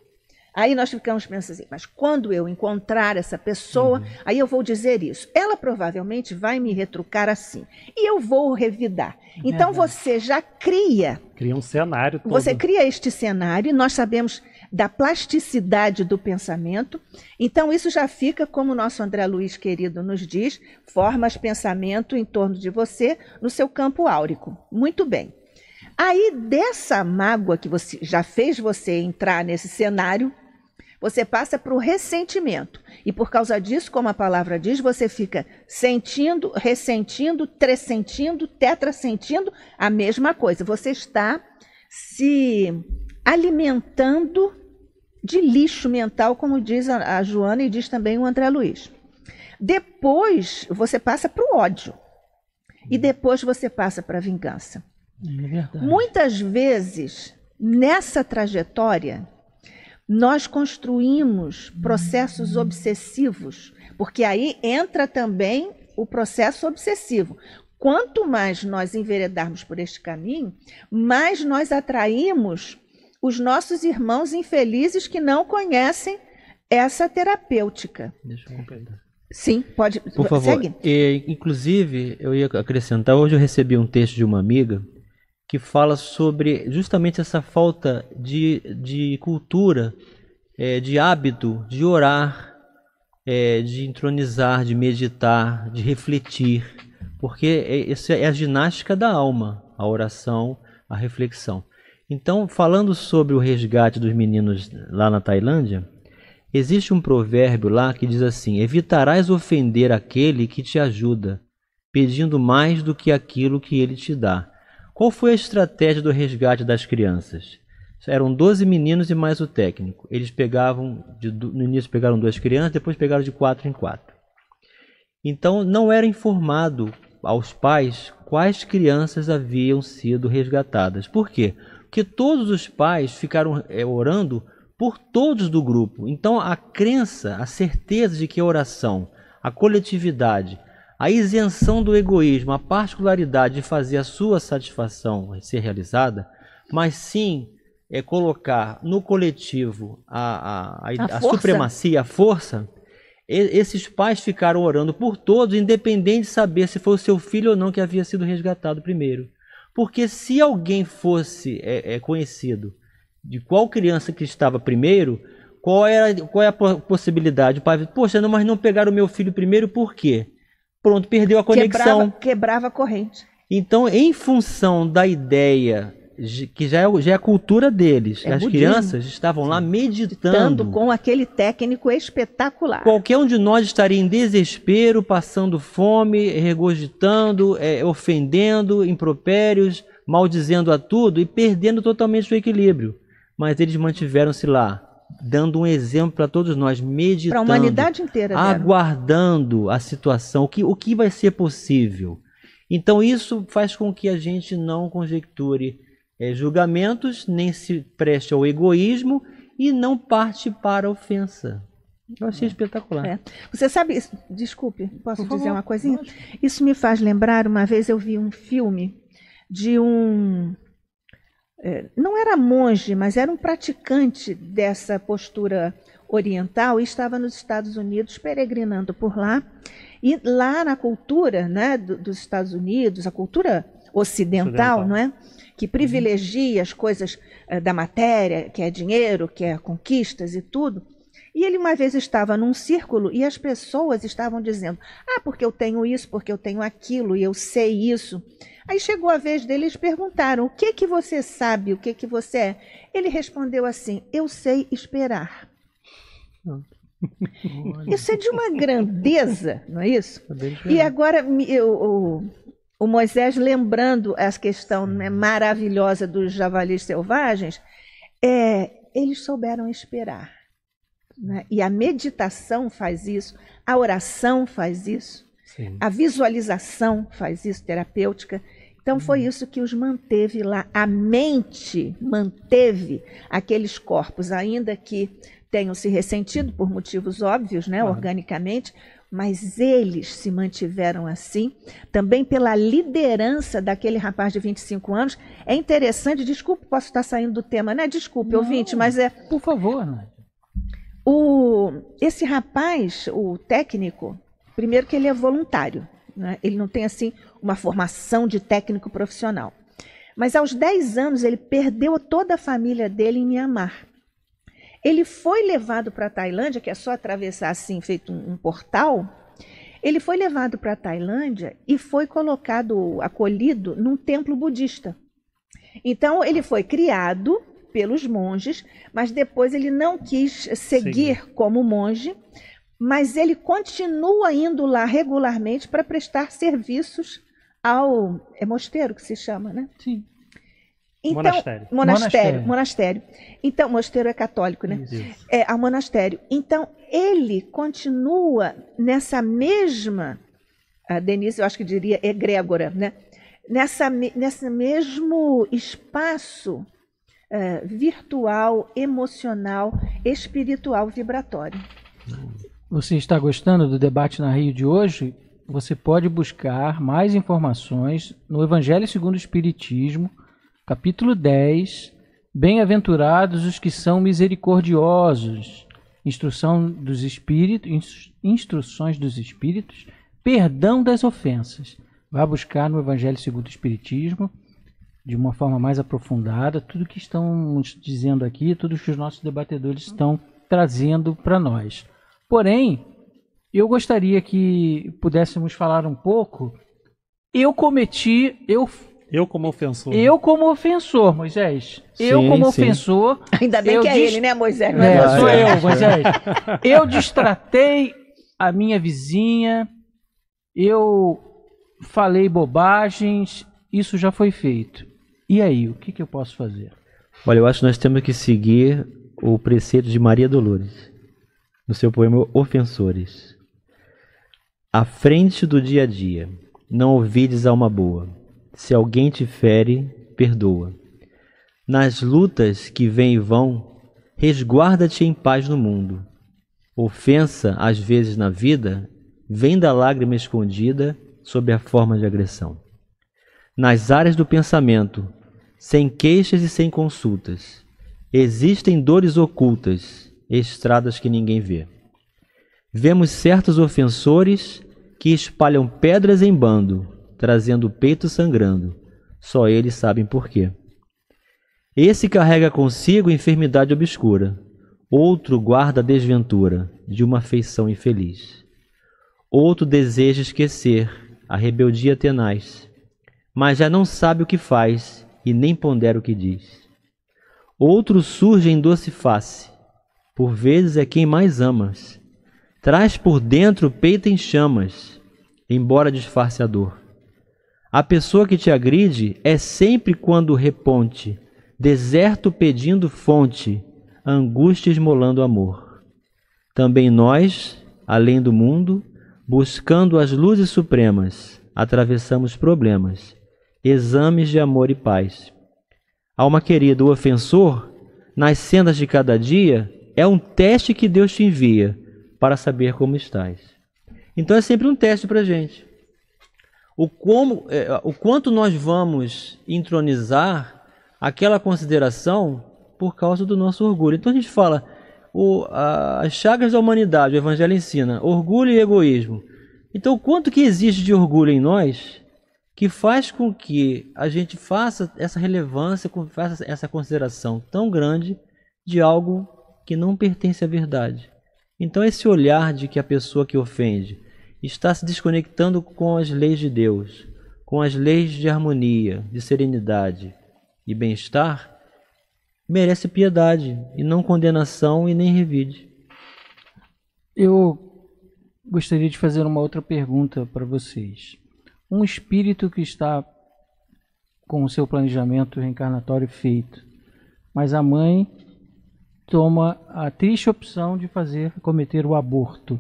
Aí nós ficamos pensando assim, mas quando eu encontrar essa pessoa, uhum. aí eu vou dizer isso. Ela provavelmente vai me retrucar assim. E eu vou revidar. É então verdade. Você já cria... Cria um cenário todo. Você cria este cenário, e nós sabemos da plasticidade do pensamento. Então isso já fica, como o nosso André Luiz querido nos diz, formas pensamento em torno de você no seu campo áurico. Muito bem. Aí dessa mágoa que você já fez você entrar nesse cenário, você passa para o ressentimento. E por causa disso, como a palavra diz, você fica sentindo, ressentindo, tressentindo, tetrasentindo a mesma coisa. Você está se alimentando de lixo mental, como diz a Joana e diz também o André Luiz. Depois você passa para o ódio. E depois você passa para a vingança. É muitas vezes, nessa trajetória... Nós construímos processos obsessivos, porque aí entra também o processo obsessivo. Quanto mais nós enveredarmos por este caminho, mais nós atraímos os nossos irmãos infelizes que não conhecem essa terapêutica. Deixa eu completar. Sim, pode. Por favor. Segue. E, inclusive, eu ia acrescentar, hoje eu recebi um texto de uma amiga que fala sobre justamente essa falta de, de cultura, é, de hábito, de orar, é, de entronizar, de meditar, de refletir, porque essa é a ginástica da alma, a oração, a reflexão. Então, falando sobre o resgate dos meninos lá na Tailândia, existe um provérbio lá que diz assim: evitarás ofender aquele que te ajuda, pedindo mais do que aquilo que ele te dá. Qual foi a estratégia do resgate das crianças? Eram doze meninos e mais o técnico. Eles pegavam, de, no início pegaram duas crianças, depois pegaram de quatro em quatro. Então não era informado aos pais quais crianças haviam sido resgatadas. Por quê? Porque todos os pais ficaram é, orando por todos do grupo. Então a crença, a certeza de que a oração, a coletividade, a isenção do egoísmo, a particularidade de fazer a sua satisfação ser realizada, mas sim é colocar no coletivo a, a, a, a, a supremacia, a força, e, esses pais ficaram orando por todos, independente de saber se foi o seu filho ou não que havia sido resgatado primeiro. Porque se alguém fosse é, é, conhecido de qual criança que estava primeiro, qual, era, qual é a possibilidade? O pai, poxa, não, mas não pegaram o meu filho primeiro, por quê? Pronto, perdeu a conexão. Quebrava, quebrava a corrente. Então, em função da ideia, que já é, já é a cultura deles, é as budismo. Crianças estavam lá meditando. Meditando com aquele técnico espetacular. Qualquer um de nós estaria em desespero, passando fome, regurgitando, é, ofendendo, impropérios, maldizendo a tudo e perdendo totalmente o equilíbrio. Mas eles mantiveram-se lá, dando um exemplo para todos nós, meditando, para a humanidade inteira, aguardando a situação, o que, o que vai ser possível. Então isso faz com que a gente não conjecture é, julgamentos, nem se preste ao egoísmo e não parte para a ofensa. Eu achei é. espetacular. É. Você sabe, isso, desculpe, posso Por dizer favor, uma coisinha? Pode. Isso me faz lembrar, uma vez eu vi um filme de um... não era monge, mas era um praticante dessa postura oriental, estava nos Estados Unidos, peregrinando por lá. E lá na cultura, né, dos Estados Unidos, a cultura ocidental, ocidental. Não é? Que privilegia as coisas eh, da matéria, que é dinheiro, que é conquistas e tudo. E ele uma vez estava num círculo e as pessoas estavam dizendo: ah, porque eu tenho isso, porque eu tenho aquilo, e eu sei isso. Aí chegou a vez dele, eles perguntaram: o que que você sabe, o que que você é? Ele respondeu assim: eu sei esperar. Hum. Isso é de uma grandeza, não é isso? E agora eu, o, o Moisés, lembrando essa questão, né, maravilhosa dos javalis selvagens, é, eles souberam esperar, né? E a meditação faz isso, a oração faz isso, sim, a visualização faz isso, terapêutica. Então foi isso que os manteve lá, a mente manteve aqueles corpos, ainda que tenham se ressentido por motivos óbvios, né, claro, organicamente, mas eles se mantiveram assim, também pela liderança daquele rapaz de vinte e cinco anos. É interessante, desculpe, posso estar saindo do tema, né? Desculpe, não, ouvinte, mas é... Por favor, Nádia. O Esse rapaz, o técnico, primeiro que ele é voluntário, né? Ele não tem assim uma formação de técnico profissional. Mas aos dez anos ele perdeu toda a família dele em Mianmar. Ele foi levado para a Tailândia, que é só atravessar assim, feito um, um portal. Ele foi levado para a Tailândia e foi colocado, acolhido, num templo budista. Então, ele foi criado pelos monges, mas depois ele não quis seguir Sim. como monge, mas ele continua indo lá regularmente para prestar serviços ao... É mosteiro que se chama, né? Sim. Então, monastério. Monastério, monastério. monastério. Então, mosteiro é católico, né? Isso. É, a monastério. Então, ele continua nessa mesma, a Denise, eu acho que diria egrégora, né? Nessa, nesse mesmo espaço uh, virtual, emocional, espiritual, vibratório. Você está gostando do debate na Rio de hoje? Você pode buscar mais informações no Evangelho segundo o Espiritismo, capítulo dez, Bem-aventurados os que são misericordiosos, instrução dos espíritos, instruções dos espíritos, perdão das ofensas. Vá buscar no Evangelho segundo o Espiritismo, de uma forma mais aprofundada, tudo que estamos dizendo aqui, tudo que os nossos debatedores estão trazendo para nós. Porém, eu gostaria que pudéssemos falar um pouco. Eu cometi... eu Eu como ofensor. Eu como ofensor, Moisés. Sim, eu como sim. ofensor... Ainda bem que é dist... ele, né, Moisés? Não é, é sou eu, Moisés. Eu distratei a minha vizinha, eu falei bobagens, isso já foi feito. E aí, o que, que eu posso fazer? Olha, eu acho que nós temos que seguir o preceito de Maria Dolores, no seu poema Ofensores. À frente do dia a dia, não ouvides alma boa. Se alguém te fere, perdoa. Nas lutas que vêm e vão, resguarda-te em paz no mundo. Ofensa, às vezes na vida, vem da lágrima escondida sob a forma de agressão. Nas áreas do pensamento, sem queixas e sem consultas, existem dores ocultas, estradas que ninguém vê. Vemos certos ofensores que espalham pedras em bando, trazendo o peito sangrando, só eles sabem por quê. Esse carrega consigo enfermidade obscura, outro guarda a desventura de uma afeição infeliz. Outro deseja esquecer a rebeldia tenaz, mas já não sabe o que faz e nem pondera o que diz. Outro surge em doce face, por vezes é quem mais amas, traz por dentro o peito em chamas, embora disfarce a dor. A pessoa que te agride é sempre quando reponte, deserto pedindo fonte, angústia esmolando amor. Também nós, além do mundo, buscando as luzes supremas, atravessamos problemas, exames de amor e paz. Alma querida, o ofensor, nas cenas de cada dia, é um teste que Deus te envia para saber como estás. Então é sempre um teste para a gente. O, como, o quanto nós vamos entronizar aquela consideração por causa do nosso orgulho. Então a gente fala, o, a, as chagas da humanidade, o Evangelho ensina, orgulho e egoísmo. Então, o quanto que existe de orgulho em nós que faz com que a gente faça essa relevância, faça essa consideração tão grande de algo que não pertence à verdade. Então, esse olhar de que a pessoa que ofende está se desconectando com as leis de Deus, com as leis de harmonia, de serenidade e bem-estar, merece piedade e não condenação e nem revide. Eu gostaria de fazer uma outra pergunta para vocês. Um espírito que está com o seu planejamento reencarnatório feito, mas a mãe toma a triste opção de fazer cometer o aborto.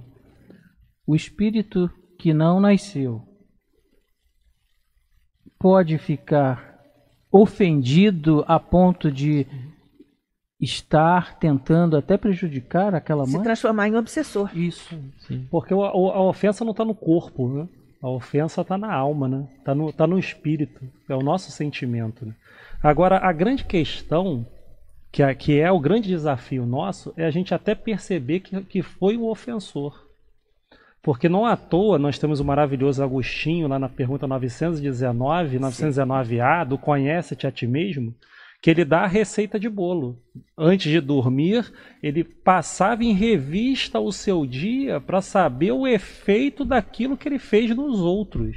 O espírito que não nasceu pode ficar ofendido a ponto de estar tentando até prejudicar aquela mãe? Se transformar em obsessor. Isso. Sim. Porque a, a ofensa não está no corpo, né? A ofensa está na alma, né? Está no, tá no espírito. É o nosso sentimento, né? Agora, a grande questão, que é, que é o grande desafio nosso, é a gente até perceber que, que foi o ofensor. Porque não à toa nós temos o maravilhoso Agostinho, lá na pergunta novecentos e dezenove, novecentos e dezenove A, do Conhece-te a Ti Mesmo, que ele dá a receita de bolo. Antes de dormir, ele passava em revista o seu dia para saber o efeito daquilo que ele fez nos outros.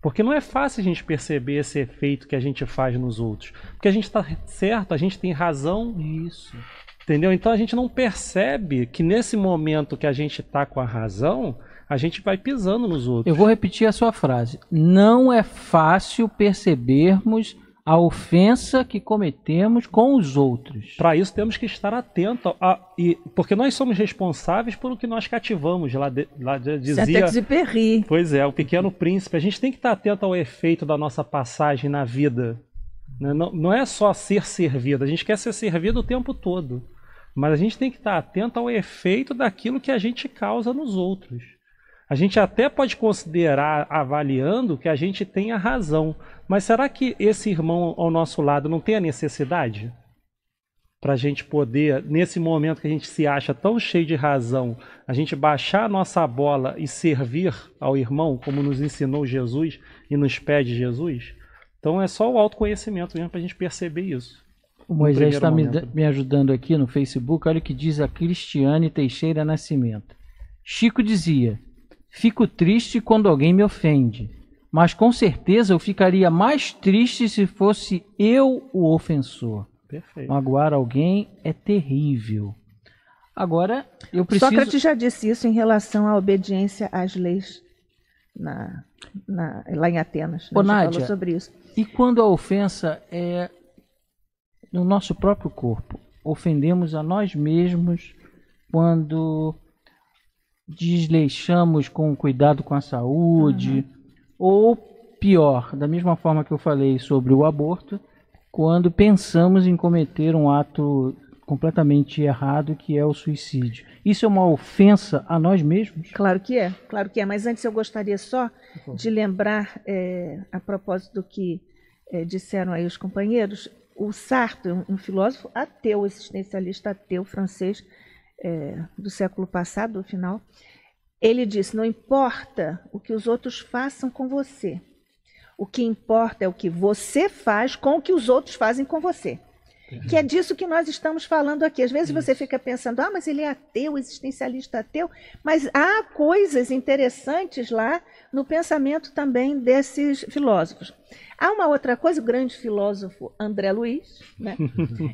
Porque não é fácil a gente perceber esse efeito que a gente faz nos outros. Porque a gente está certo, a gente tem razão nisso. Entendeu? Então a gente não percebe que nesse momento que a gente está com a razão, a gente vai pisando nos outros. Eu vou repetir a sua frase. Não é fácil percebermos a ofensa que cometemos com os outros. Para isso temos que estar atentos, a, e, porque nós somos responsáveis pelo que nós cativamos. Lá, de, lá de, dizia. Pois é, o Pequeno Príncipe. A gente tem que estar atento ao efeito da nossa passagem na vida. Não, não é só ser servido. A gente quer ser servido o tempo todo, mas a gente tem que estar atento ao efeito daquilo que a gente causa nos outros. A gente até pode considerar, avaliando, que a gente tem a razão. Mas será que esse irmão ao nosso lado não tem a necessidade? Para a gente poder, nesse momento que a gente se acha tão cheio de razão, a gente baixar a nossa bola e servir ao irmão, como nos ensinou Jesus e nos pede Jesus? Então é só o autoconhecimento mesmo para a gente perceber isso. O Moisés está me, me ajudando aqui no Facebook. Olha o que diz a Cristiane Teixeira Nascimento. Chico dizia: fico triste quando alguém me ofende, mas com certeza eu ficaria mais triste se fosse eu o ofensor. Perfeito. Magoar alguém é terrível. Agora, eu preciso... Sócrates já disse isso em relação à obediência às leis na, na, lá em Atenas. Ô, Nádia, falou sobre isso. E quando a ofensa é no nosso próprio corpo? Ofendemos a nós mesmos quando... desleixamos com cuidado com a saúde, uhum. Ou pior, da mesma forma que eu falei sobre o aborto, quando pensamos em cometer um ato completamente errado, que é o suicídio. Isso é uma ofensa a nós mesmos? Claro que é, claro que é. Mas antes eu gostaria só de lembrar, é, a propósito do que é, disseram aí os companheiros, o Sartre, um filósofo ateu, existencialista ateu francês, É, do século passado, do final, ele disse: não importa o que os outros façam com você, o que importa é o que você faz com o que os outros fazem com você. Uhum. Que é disso que nós estamos falando aqui. Às vezes, isso, você fica pensando: ah, mas ele é ateu, existencialista ateu, mas há coisas interessantes lá no pensamento também desses filósofos. Há uma outra coisa, o grande filósofo André Luiz, né?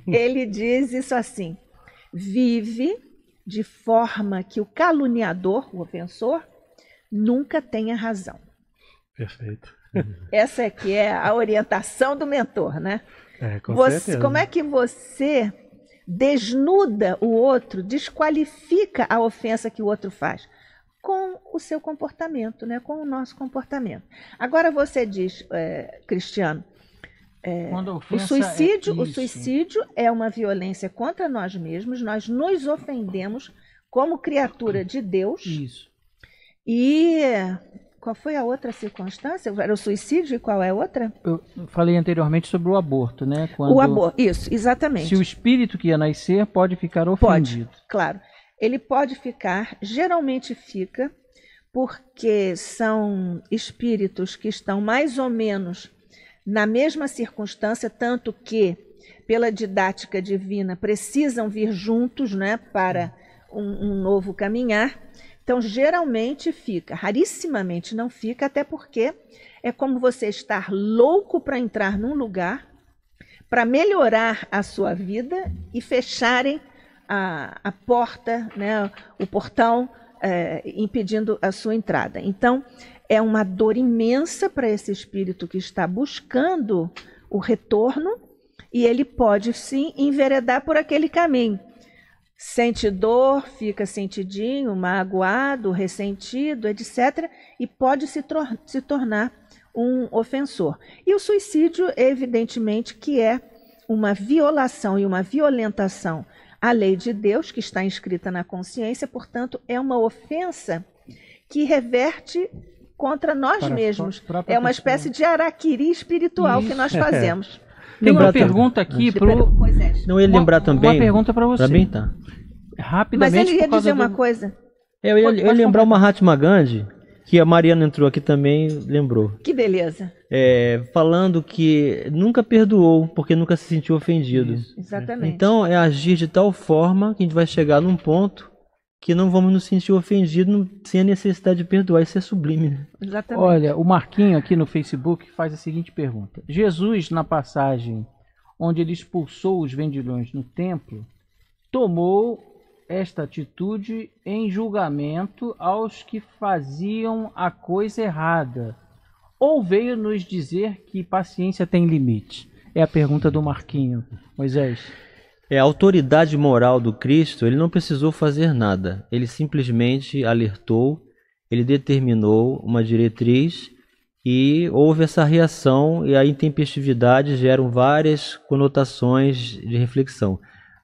Ele diz isso assim: vive de forma que o caluniador, o ofensor, nunca tenha razão. Perfeito. Essa aqui é a orientação do mentor, né? É, com você, como é que você desnuda o outro, desqualifica a ofensa que o outro faz? Com o seu comportamento, né? Com o nosso comportamento. Agora você diz, é, Cristiano, É, o, suicídio, é o suicídio é uma violência contra nós mesmos. Nós nos ofendemos como criatura de Deus. Isso. E Qual foi a outra circunstância? Era o suicídio e qual é a outra? Eu falei anteriormente sobre o aborto, né? Quando, o aborto, isso, exatamente. Se o espírito que ia nascer pode ficar ofendido. Pode, claro. Ele pode ficar, geralmente fica, porque são espíritos que estão mais ou menos na mesma circunstância, tanto que, pela didática divina, precisam vir juntos, né, para um, um novo caminhar. Então, geralmente fica, rarissimamente não fica, até porque é como você estar louco para entrar num lugar, para melhorar a sua vida e fecharem a, a porta, né, o portão, é, impedindo a sua entrada. Então, é uma dor imensa para esse espírito que está buscando o retorno e ele pode, sim, enveredar por aquele caminho. Sente dor, fica sentidinho, magoado, ressentido, etcétera. E pode se, tor- se tornar um ofensor. E o suicídio, evidentemente, que é uma violação e uma violentação à lei de Deus, que está inscrita na consciência, portanto, é uma ofensa que reverte contra nós Para mesmos. É uma espécie de araquiri espiritual Isso. que nós fazemos. É. Tem uma pergunta aqui para o... Não ia lembrar também... Uma pergunta para você. Para mim, tá. Rapidamente... Mas ele ia dizer uma coisa. Eu ia lembrar o Mahatma Gandhi, que a Mariana entrou aqui também lembrou. Que beleza. É, falando que nunca perdoou, porque nunca se sentiu ofendido. Isso, exatamente. Então, é agir de tal forma que a gente vai chegar num ponto que não vamos nos sentir ofendidos sem a necessidade de perdoar. Isso é sublime, né? Exatamente. Olha, o Marquinho aqui no Facebook faz a seguinte pergunta. Jesus, na passagem onde ele expulsou os vendilhões no templo, tomou esta atitude em julgamento aos que faziam a coisa errada, ou veio nos dizer que paciência tem limite? É a pergunta do Marquinho, Moisés. É, a autoridade moral do Cristo, ele não precisou fazer nada. Ele simplesmente alertou, ele determinou uma diretriz e houve essa reação e a intempestividade geram várias conotações de reflexão.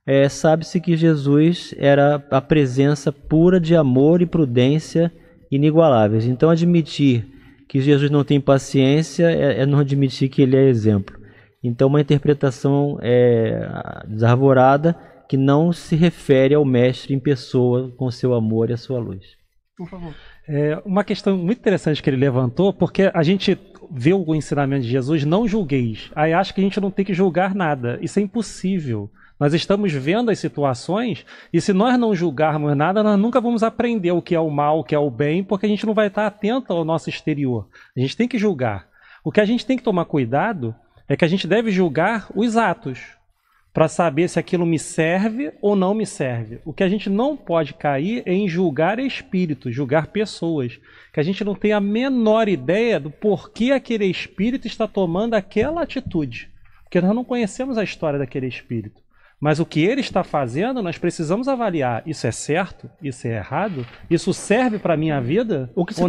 É, sabe-se que Jesus era a presença pura de amor e prudência inigualáveis. Então, admitir que Jesus não tem paciência é, é não admitir que ele é exemplo. Então, uma interpretação é, desarvorada que não se refere ao mestre em pessoa, com seu amor e a sua luz. Por favor. É, uma questão muito interessante que ele levantou, porque a gente vê o ensinamento de Jesus, não julgueis. Aí acha que a gente não tem que julgar nada. Isso é impossível. Nós estamos vendo as situações e se nós não julgarmos nada, nós nunca vamos aprender o que é o mal, o que é o bem, porque a gente não vai estar atento ao nosso exterior. A gente tem que julgar. O que a gente tem que tomar cuidado é que a gente deve julgar os atos para saber se aquilo me serve ou não me serve. O que a gente não pode cair é em julgar espíritos, julgar pessoas, que a gente não tem a menor ideia do porquê aquele espírito está tomando aquela atitude, porque nós não conhecemos a história daquele espírito. Mas o que ele está fazendo, nós precisamos avaliar. Isso é certo? Isso é errado? Isso serve para a minha vida? O que você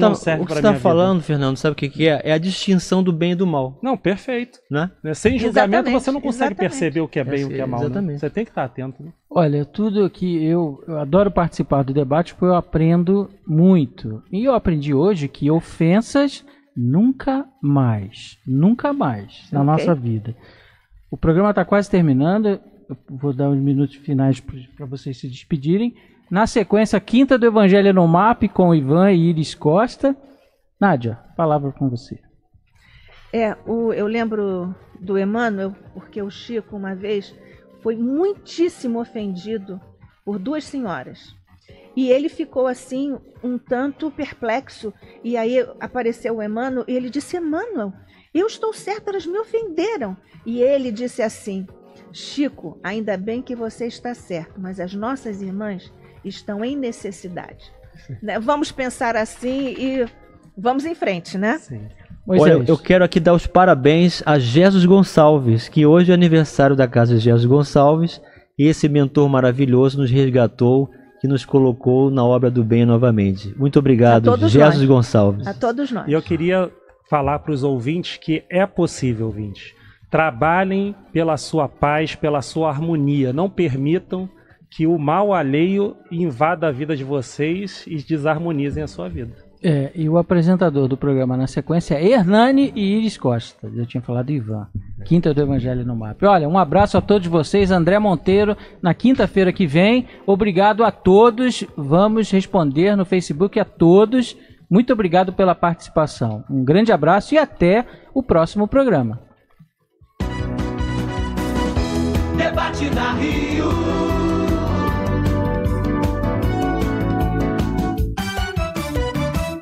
está falando, Fernando, sabe o que, que é? É a distinção do bem e do mal. Não, perfeito. Né? Sem julgamento, você não consegue exatamente. perceber o que é bem e o que é mal. Né? Você tem que estar atento. Né? Olha, tudo que eu, eu adoro participar do debate, porque eu aprendo muito. E eu aprendi hoje que ofensas nunca mais, nunca mais na okay. nossa vida. O programa está quase terminando. Eu vou dar uns minutos finais para vocês se despedirem. Na sequência, quinta do Evangelho no M A P, com Ivan e Iris Costa. Nádia, palavra com você. É, o, eu lembro do Emmanuel, porque o Chico, uma vez, foi muitíssimo ofendido por duas senhoras. E ele ficou, assim, um tanto perplexo. E aí apareceu o Emmanuel e ele disse, Emmanuel, eu estou certo, elas me ofenderam. E ele disse assim... Chico, ainda bem que você está certo, mas as nossas irmãs estão em necessidade. Né? Vamos pensar assim e vamos em frente, né? Sim. Olha, é eu quero aqui dar os parabéns a Jesus Gonçalves, que hoje é aniversário da casa de Jesus Gonçalves, e esse mentor maravilhoso nos resgatou, que nos colocou na obra do bem novamente. Muito obrigado, Jesus nós. Gonçalves. A todos nós. E eu queria falar para os ouvintes que é possível, ouvintes. Trabalhem pela sua paz, pela sua harmonia. Não permitam que o mal alheio invada a vida de vocês e desarmonizem a sua vida. É, e o apresentador do programa na sequência é Hernani e Iris Costa. Eu tinha falado Ivan. Quinta do Evangelho no Mapa. Olha, um abraço a todos vocês. André Monteiro, na quinta-feira que vem. Obrigado a todos. Vamos responder no Facebook a todos. Muito obrigado pela participação. Um grande abraço e até o próximo programa. Debate na Rio.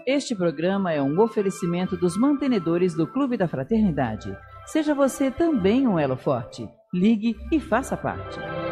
Este programa é um oferecimento dos mantenedores do Clube da Fraternidade. Seja você também um elo forte. Ligue e faça parte.